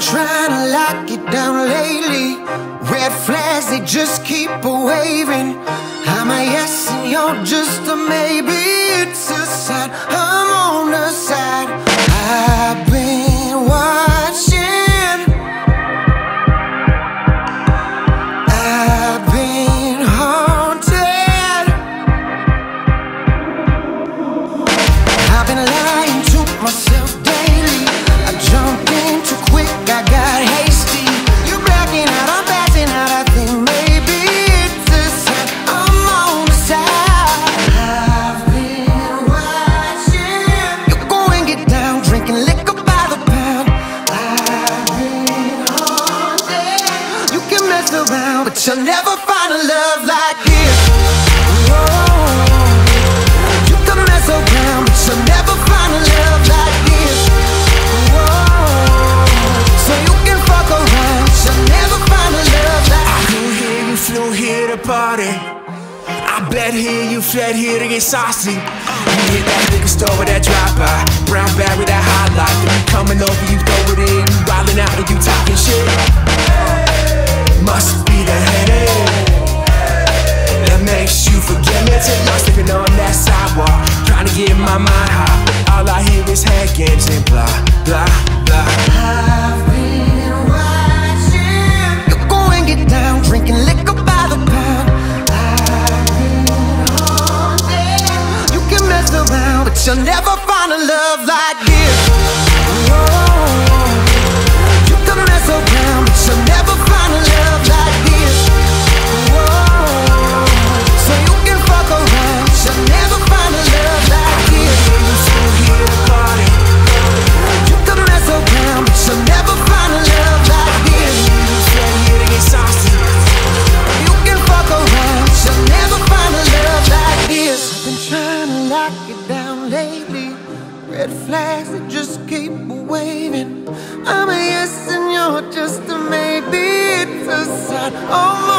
been trying to lock it down lately. Red flags, they just keep waving. I'm a yes and you're just a maybe. It's a sign I'm on the side. I've been watching, I've been haunted, I've been lying to myself daily. I jumped in too quick, I got hasty. You're blacking out, I'm passing out. I think maybe it's a sign I'm on the side. I've been watching. You go and get down, drinking liquor by the pound. I've been haunted. You can mess around, but you'll never find a love like this. Oh, you can mess around, but you'll never find a love like this. Oh, so you can fuck around, but you'll never find a love like this. Flew here, you flew here to party. I bled here, you fled here to get saucy. You hit that liquor store with that drive-by, brown bag with that high life. Coming over, you throw it in, you wildin' out and you talking shit. Must be the headache that makes you forget me. Take my sleeping on that sidewalk, trying to get my mind high. All I hear is head games and blah, blah, blah. I've been watching. You go and get down, drinking liquor by the pound. I've been haunted. You can mess around, but you'll never find a love like this. Oh, you can mess around, but you'll never find a love like this. Oh, so you can fuck around, but you'll never find a love like this. You still here to party. You can mess around, but you'll never find a love like this. You still here to get saucy. You can fuck around, but you'll never find a love like this. I've been trying to lock it down lately. Red flags that just keep waving. I'm a yes and you're just a maybe. It's a sign. Oh.